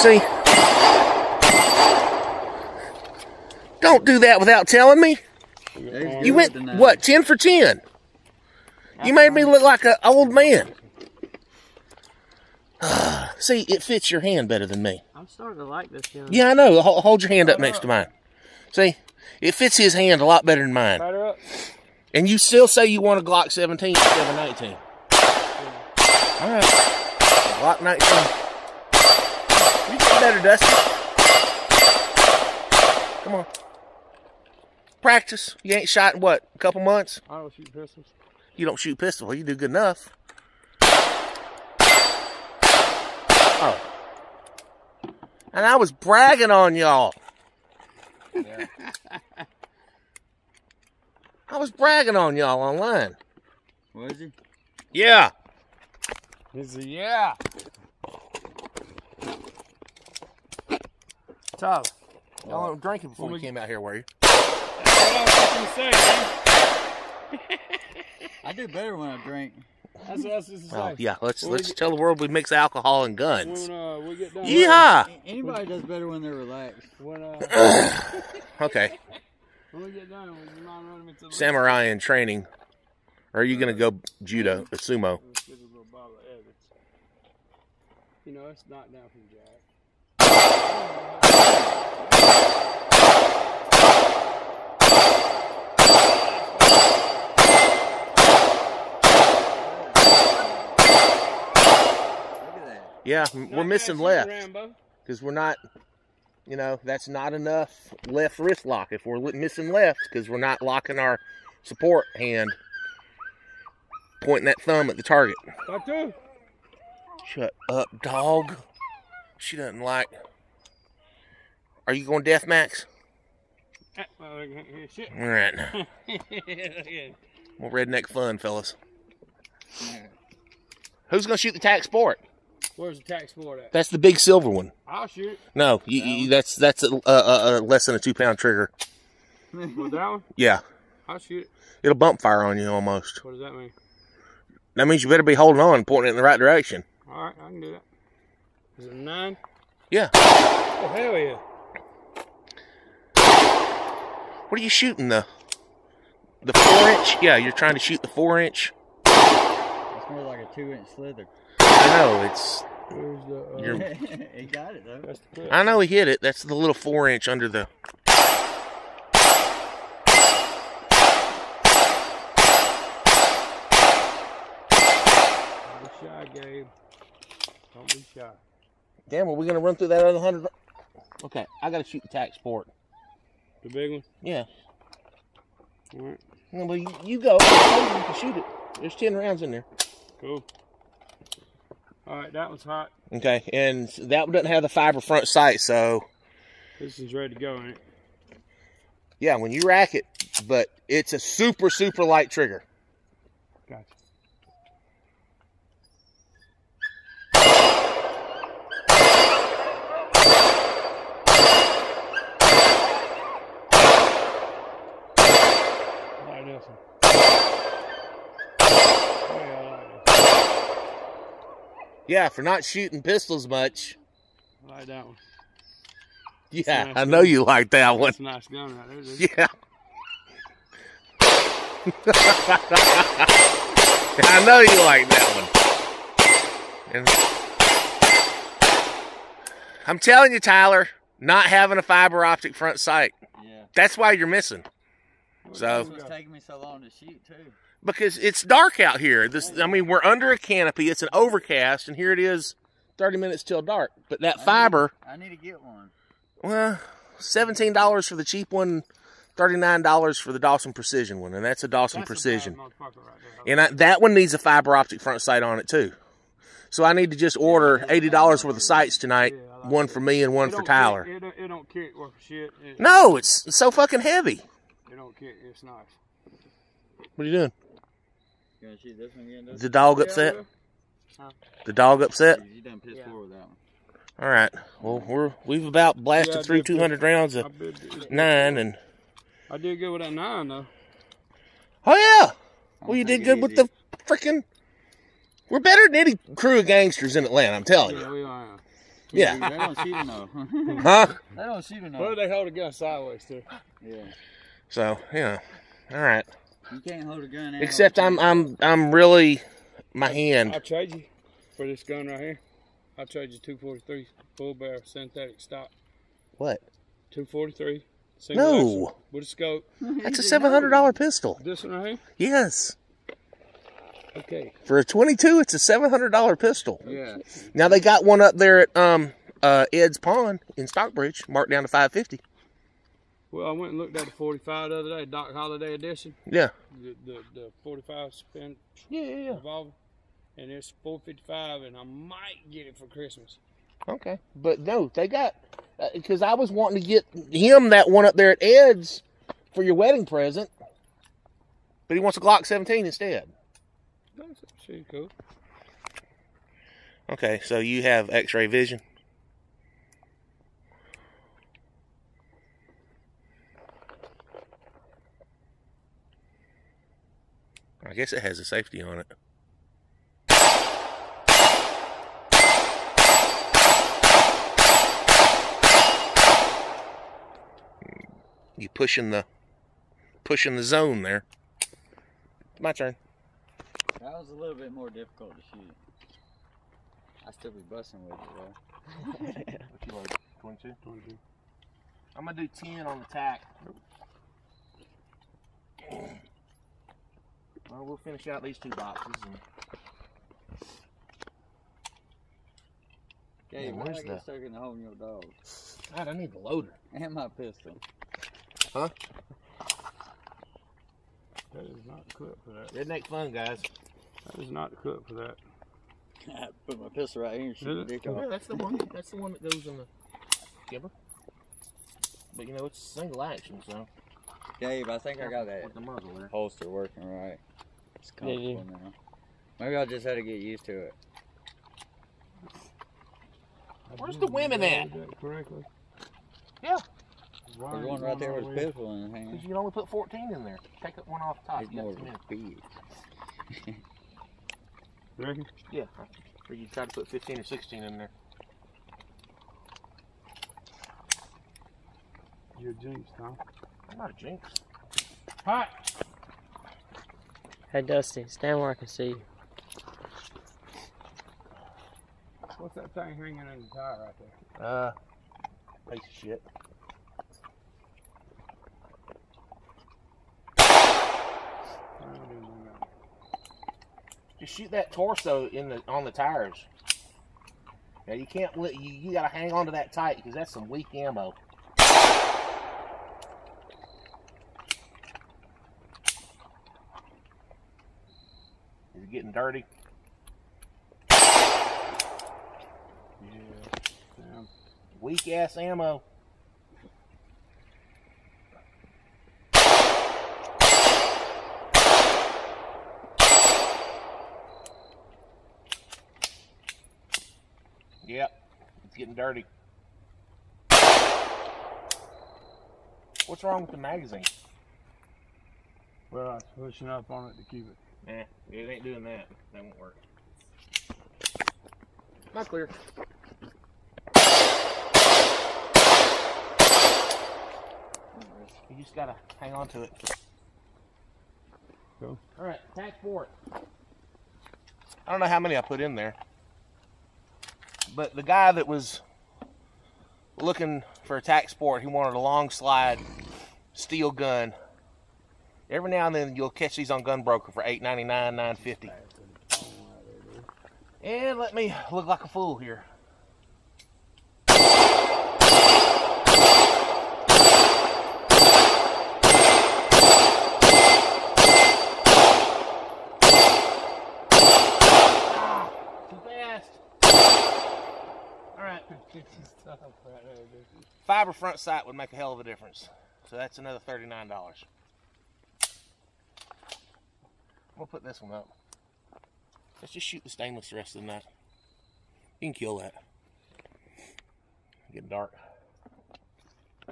See? Don't do that without telling me. You went, what, 10 for 10? You made me look like an old man. See, it fits your hand better than me. I'm starting to like this gun. Yeah, I know. Hold your hand up next to mine. See? It fits his hand a lot better than mine. Right up. And you still say you want a Glock 17 or 719. Yeah. All right. Glock 19. You did better, Dusty. Come on. Practice. You ain't shot in, what, a couple months? I don't shoot pistols. You don't shoot pistols. You do good enough. Oh. And I was bragging on y'all. Yeah. I was bragging on y'all online. Was he? Yeah. Is he? Yeah. Tyler, y'all weren't drinking before we came out here, were you? That's what I was going to say, man. I do better when I drink. That's what I was going to say. Oh, yeah, let's tell the world we mix alcohol and guns. When, we get done. Yeah. Anybody does better when they're relaxed. When, okay. Samurai in training. Or are you going to go judo or sumo? You know, it's not down from Jack. Yeah, we're missing left. Because we're not... You know, that's not enough left wrist lock if we're missing left because we're not locking our support hand, pointing that thumb at the target. Doctor. Shut up, dog. She doesn't like. Are you going death, Max? All right. More redneck fun, fellas. Who's going to shoot the Tac Sport? Where's the Tac Sport at? That's the big silver one. I'll shoot. No, that's a less than a 2-pound trigger. With that one? Yeah. I'll shoot it. It'll bump fire on you almost. What does that mean? That means you better be holding on and pointing it in the right direction. All right, I can do that. Is it a 9? Yeah. Oh, hell yeah. What are you shooting, the 4-inch? Yeah, you're trying to shoot the 4-inch. It's more like a 2-inch slither. I know, it's... He got it, though. I know he hit it. That's the little 4-inch under the... Don't be shy, Gabe. Don't be shy. Damn, are we going to run through that other 100? Okay, I got to shoot the Tac Sport. The big one? Yeah. All right. No, but you go. You can shoot it. There's 10 rounds in there. Cool. All right, that one's hot. Okay, and that one doesn't have the fiber front sight, so... This is ready to go, ain't it? Yeah, when you rack it, but it's a super, super light trigger. Gotcha. I like this one. Oh, yeah, I like this. Yeah, for not shooting pistols much. I like that one. Yeah, nice I know you like that one. That's a nice gun right there, dude. Yeah. I know you like that one. And I'm telling you, Tyler, not having a fiber optic front sight. Yeah. That's why you're missing. So. It's taking me so long to shoot, too. Because it's dark out here. I mean, we're under a canopy. It's an overcast, and here it is 30 minutes till dark. But that fiber... I need to get one. Well, $17 for the cheap one, $39 for the Dawson Precision one, and that's a Dawson Precision. Right there. And that one needs a fiber optic front sight on it, too. So I need to just order $80 worth of sights tonight, yeah, like one for me and one for Tyler. It don't kick worth shit. No, it's so fucking heavy. It don't kick. It's nice. What are you doing? Gonna shoot this one again, the dog upset? Huh? The dog upset? You done pissed forward with that one. All right. Well, we've about blasted through 200 rounds of 9, and I did good with that 9 though. Oh yeah. Well, you did good with the freaking. We're better than any crew of gangsters in Atlanta. I'm telling you. Yeah, we are. Yeah. They don't shoot enough. Huh? They don't shoot enough. Well, they hold a gun sideways too. Yeah. So yeah. All right. You can't hold a gun. Except I'm really my hand. I'll trade you for this gun right here. I'll trade you 243 full barrel synthetic stock. What? 243. No. Action, with a scope. That's a $700 pistol. This one right here? Yes. Okay. For a 22, it's a $700 pistol. Yeah. Now they got one up there at Ed's Pond in Stockbridge, marked down to $550. Well, I went and looked at the 45 the other day, Doc Holiday edition. Yeah. The 45 spin revolver, and it's $455, and I might get it for Christmas. Okay, but no, they got because I was wanting to get him that one up there at Ed's for your wedding present, but he wants a Glock 17 instead. That's pretty cool. Okay, so you have X-ray vision. I guess it has a safety on it. You pushing the zone there. My turn. That was a little bit more difficult to shoot. I still be busting with it though. What you like? 22? 22. I'm gonna do 10 on the tack. Well, we'll finish out these two boxes. Okay, where's that? I get stuck in the hole in your dog. God, I need the loader and my pistol. Huh? That is not the clip for that. Isn't that fun, guys? That is not the clip for that. I put my pistol right here and shoot the dick off. Yeah, that's the one. That's the one that goes in the skipper. But you know, it's single action, so. Gabe, I think I got that with the muzzle there. Holster working right. It's comfortable now. Maybe I just had to get used to it. Where's the women at? Correctly. Yeah. The one right there was pitiful in the hand. Because you can only put 14 in there. Take that one off the top. It's more big. Reckon? Yeah. Or you try to put 15 or 16 in there. You're a jinx, Tom. I'm not a jinx. Hi. Hey, Dusty. Stand where I can see you. What's that thing hanging in the tire right there? Piece of shit. Just shoot that torso in the on the tires. Now you can't you gotta hang on to that tight because that's some weak ammo. Is it getting dirty? Yeah. Weak ass ammo. Yep, it's getting dirty. What's wrong with the magazine? Well, I was pushing up on it to keep it. Nah, it ain't doing that. That won't work. Not clear. You just gotta hang on to it. Go. Alright, Tac Sport. I don't know how many I put in there. But the guy that was looking for a Tac Sport, he wanted a long slide steel gun. Every now and then you'll catch these on GunBroker for $8.99, $9.50. And let me look like a fool here. Fiber front sight would make a hell of a difference. So that's another $39. We'll put this one up. Let's just shoot the stainless the rest of the night. You can kill that. Getting dark.